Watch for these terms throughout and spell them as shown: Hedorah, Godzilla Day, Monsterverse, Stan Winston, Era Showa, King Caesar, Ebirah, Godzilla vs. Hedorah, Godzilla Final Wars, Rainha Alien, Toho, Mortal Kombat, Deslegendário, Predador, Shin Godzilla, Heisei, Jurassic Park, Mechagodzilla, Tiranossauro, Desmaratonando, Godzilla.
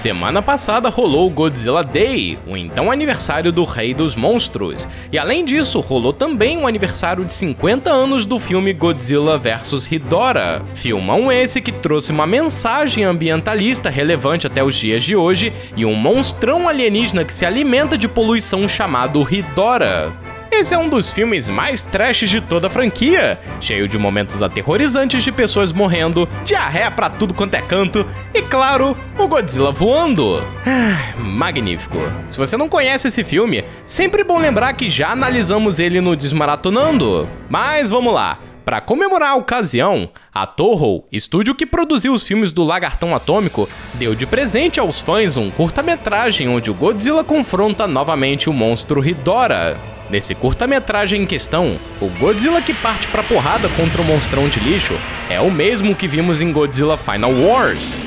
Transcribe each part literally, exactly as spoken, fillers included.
Semana passada rolou o Godzilla Day, o então aniversário do Rei dos Monstros, e além disso rolou também o aniversário de cinquenta anos do filme Godzilla versus. Hedorah, filmão esse que trouxe uma mensagem ambientalista relevante até os dias de hoje e um monstrão alienígena que se alimenta de poluição chamado Hedorah. Esse é um dos filmes mais trash de toda a franquia, cheio de momentos aterrorizantes de pessoas morrendo, diarreia pra tudo quanto é canto e, claro, o Godzilla voando. Ah, magnífico. Se você não conhece esse filme, sempre bom lembrar que já analisamos ele no Desmaratonando. Mas vamos lá. Para comemorar a ocasião, a Toho, estúdio que produziu os filmes do Lagartão Atômico, deu de presente aos fãs um curta-metragem onde o Godzilla confronta novamente o monstro Hedorah. Nesse curta-metragem em questão, o Godzilla que parte pra porrada contra o monstrão de lixo é o mesmo que vimos em Godzilla Final Wars.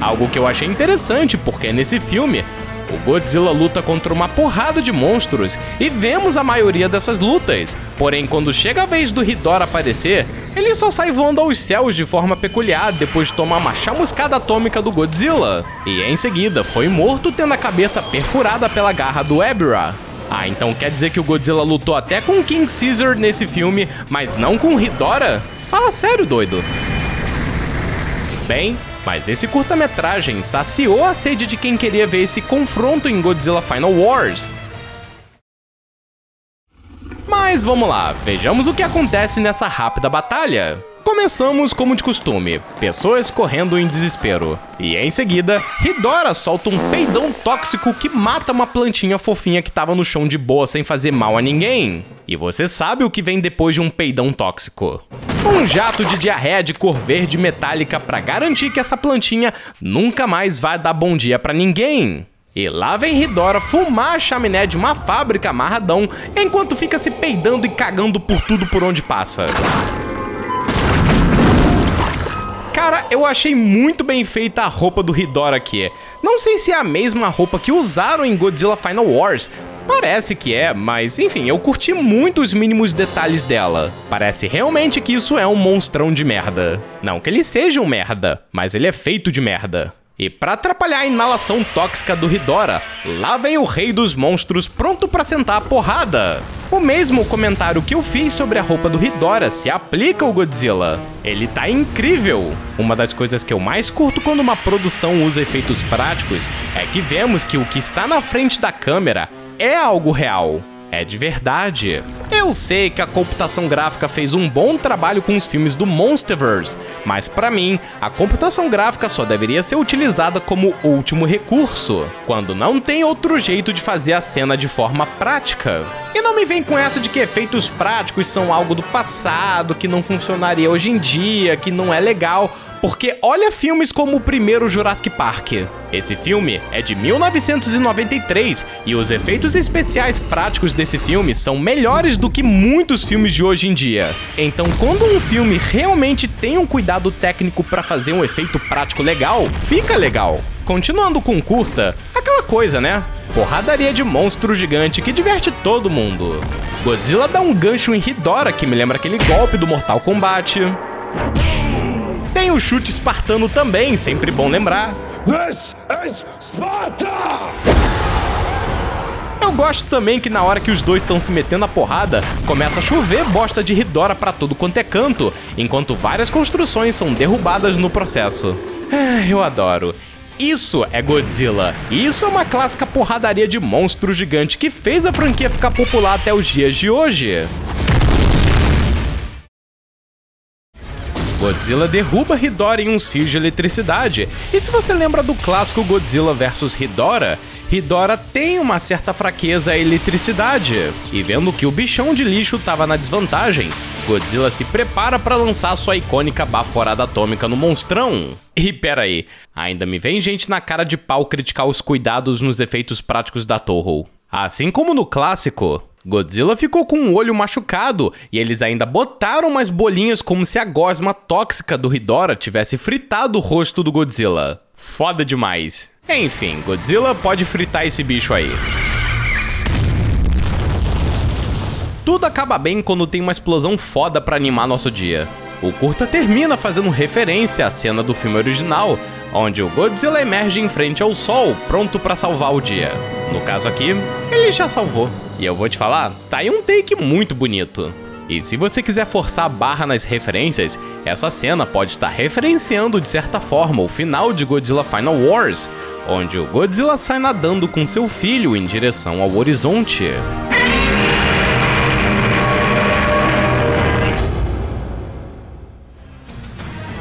Algo que eu achei interessante porque nesse filme, o Godzilla luta contra uma porrada de monstros e vemos a maioria dessas lutas, porém quando chega a vez do Hedorah aparecer, ele só sai voando aos céus de forma peculiar depois de tomar uma chamuscada atômica do Godzilla, e em seguida foi morto tendo a cabeça perfurada pela garra do Ebirah. Ah, então quer dizer que o Godzilla lutou até com King Caesar nesse filme, mas não com Hedorah? Fala sério, doido! Bem... Mas esse curta-metragem saciou a sede de quem queria ver esse confronto em Godzilla Final Wars. Mas vamos lá, vejamos o que acontece nessa rápida batalha. Começamos como de costume, pessoas correndo em desespero. E em seguida, Hedorah solta um peidão tóxico que mata uma plantinha fofinha que tava no chão de boa sem fazer mal a ninguém. E você sabe o que vem depois de um peidão tóxico. Um jato de diarreia de cor verde metálica pra garantir que essa plantinha nunca mais vai dar bom dia pra ninguém. E lá vem Hedorah fumar a chaminé de uma fábrica amarradão enquanto fica se peidando e cagando por tudo por onde passa. Cara, eu achei muito bem feita a roupa do Hedorah aqui. Não sei se é a mesma roupa que usaram em Godzilla Final Wars. Parece que é, mas enfim, eu curti muito os mínimos detalhes dela. Parece realmente que isso é um monstrão de merda. Não que ele seja um merda, mas ele é feito de merda. E pra atrapalhar a inalação tóxica do Hedorah, lá vem o Rei dos Monstros pronto pra sentar a porrada. O mesmo comentário que eu fiz sobre a roupa do Hedorah se aplica ao Godzilla. Ele tá incrível! Uma das coisas que eu mais curto quando uma produção usa efeitos práticos é que vemos que o que está na frente da câmera é algo real, é de verdade. Eu sei que a computação gráfica fez um bom trabalho com os filmes do Monsterverse, mas pra mim, a computação gráfica só deveria ser utilizada como último recurso, quando não tem outro jeito de fazer a cena de forma prática. E não me vem com essa de que efeitos práticos são algo do passado, que não funcionaria hoje em dia, que não é legal. Porque olha filmes como o primeiro Jurassic Park. Esse filme é de mil novecentos e noventa e três e os efeitos especiais práticos desse filme são melhores do que muitos filmes de hoje em dia. Então, quando um filme realmente tem um cuidado técnico para fazer um efeito prático legal, fica legal. Continuando com curta, aquela coisa, né? Porradaria de monstro gigante que diverte todo mundo. Godzilla dá um gancho em Hedorah que me lembra aquele golpe do Mortal Kombat. Tem o chute espartano também, sempre bom lembrar. This is Sparta! Eu gosto também que na hora que os dois estão se metendo a porrada, começa a chover bosta de Hedorah pra todo quanto é canto, enquanto várias construções são derrubadas no processo. Ah, eu adoro. Isso é Godzilla. Isso é uma clássica porradaria de monstro gigante que fez a franquia ficar popular até os dias de hoje. Godzilla derruba Hedorah em uns fios de eletricidade, e se você lembra do clássico Godzilla versus. Hedorah, Hedorah tem uma certa fraqueza à eletricidade, e vendo que o bichão de lixo estava na desvantagem, Godzilla se prepara para lançar sua icônica baforada atômica no monstrão. E peraí, ainda me vem gente na cara de pau criticar os cuidados nos efeitos práticos da Toho. Assim como no clássico, Godzilla ficou com um olho machucado e eles ainda botaram umas bolinhas como se a gosma tóxica do Hedorah tivesse fritado o rosto do Godzilla. Foda demais. Enfim, Godzilla pode fritar esse bicho aí. Tudo acaba bem quando tem uma explosão foda pra animar nosso dia. O curta termina fazendo referência à cena do filme original, onde o Godzilla emerge em frente ao sol, pronto pra salvar o dia. No caso aqui, ele já salvou. E eu vou te falar, tá aí um take muito bonito. E se você quiser forçar a barra nas referências, essa cena pode estar referenciando de certa forma o final de Godzilla Final Wars, onde o Godzilla sai nadando com seu filho em direção ao horizonte.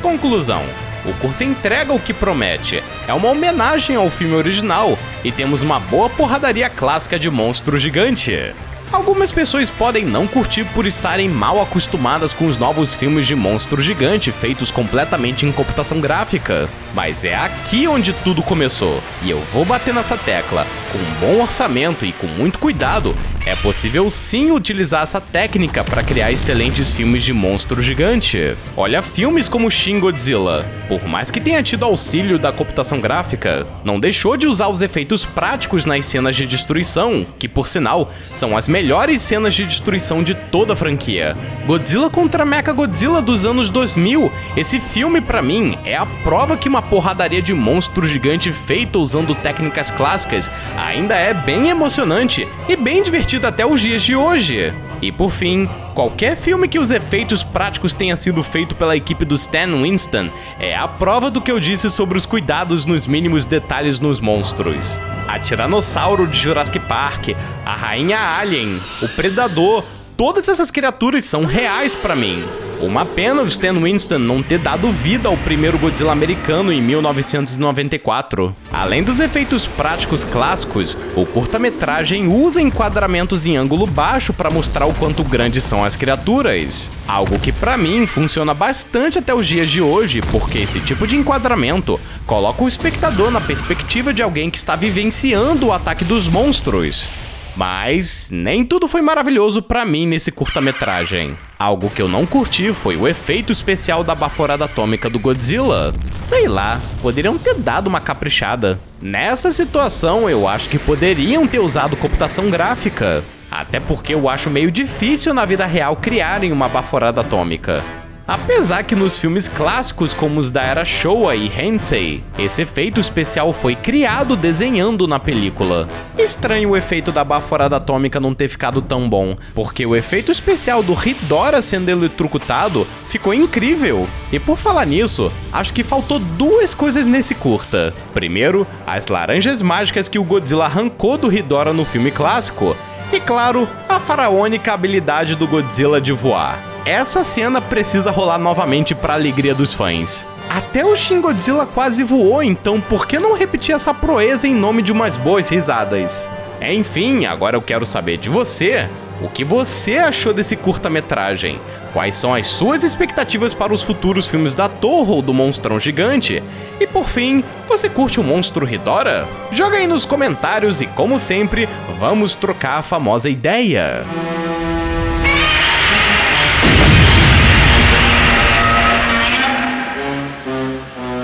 Conclusão. O curta entrega o que promete, é uma homenagem ao filme original e temos uma boa porradaria clássica de monstro gigante. Algumas pessoas podem não curtir por estarem mal acostumadas com os novos filmes de monstro gigante feitos completamente em computação gráfica. Mas é aqui onde tudo começou, e eu vou bater nessa tecla. Com um bom orçamento e com muito cuidado, é possível sim utilizar essa técnica para criar excelentes filmes de monstro gigante. Olha filmes como Shin Godzilla. Por mais que tenha tido auxílio da computação gráfica, não deixou de usar os efeitos práticos nas cenas de destruição, que por sinal, são as melhores melhores cenas de destruição de toda a franquia. Godzilla contra Mechagodzilla dos anos dois mil, esse filme pra mim é a prova que uma porradaria de monstro gigante feita usando técnicas clássicas ainda é bem emocionante e bem divertida até os dias de hoje. E por fim, qualquer filme que os efeitos práticos tenha sido feito pela equipe do Stan Winston é a prova do que eu disse sobre os cuidados nos mínimos detalhes nos monstros. A Tiranossauro de Jurassic Park, a Rainha Alien, o Predador, todas essas criaturas são reais pra mim. Uma pena o Stan Winston não ter dado vida ao primeiro Godzilla americano em mil novecentos e noventa e quatro. Além dos efeitos práticos clássicos, o curta-metragem usa enquadramentos em ângulo baixo para mostrar o quanto grandes são as criaturas. Algo que pra mim funciona bastante até os dias de hoje, porque esse tipo de enquadramento coloca o espectador na perspectiva de alguém que está vivenciando o ataque dos monstros. Mas nem tudo foi maravilhoso pra mim nesse curta-metragem. Algo que eu não curti foi o efeito especial da baforada atômica do Godzilla. Sei lá, poderiam ter dado uma caprichada. Nessa situação eu acho que poderiam ter usado computação gráfica. Até porque eu acho meio difícil na vida real criarem uma baforada atômica. Apesar que nos filmes clássicos como os da Era Showa e Heisei, esse efeito especial foi criado desenhando na película. Estranho o efeito da baforada atômica não ter ficado tão bom, porque o efeito especial do Hedorah sendo eletrocutado ficou incrível. E por falar nisso, acho que faltou duas coisas nesse curta. Primeiro, as laranjas mágicas que o Godzilla arrancou do Hedorah no filme clássico. E claro, a faraônica habilidade do Godzilla de voar. Essa cena precisa rolar novamente pra alegria dos fãs. Até o Shin Godzilla quase voou, então por que não repetir essa proeza em nome de umas boas risadas? Enfim, agora eu quero saber de você. O que você achou desse curta-metragem? Quais são as suas expectativas para os futuros filmes da Toho ou do Monstrão Gigante? E por fim, você curte o Monstro Hedorah? Joga aí nos comentários e, como sempre, vamos trocar a famosa ideia.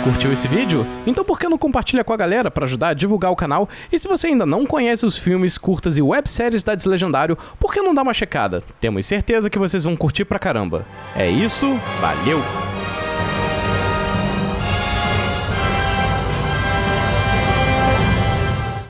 Curtiu esse vídeo? Então por que não compartilha com a galera para ajudar a divulgar o canal? E se você ainda não conhece os filmes, curtas e webséries da Deslegendário, por que não dá uma checada? Temos certeza que vocês vão curtir pra caramba. É isso, valeu!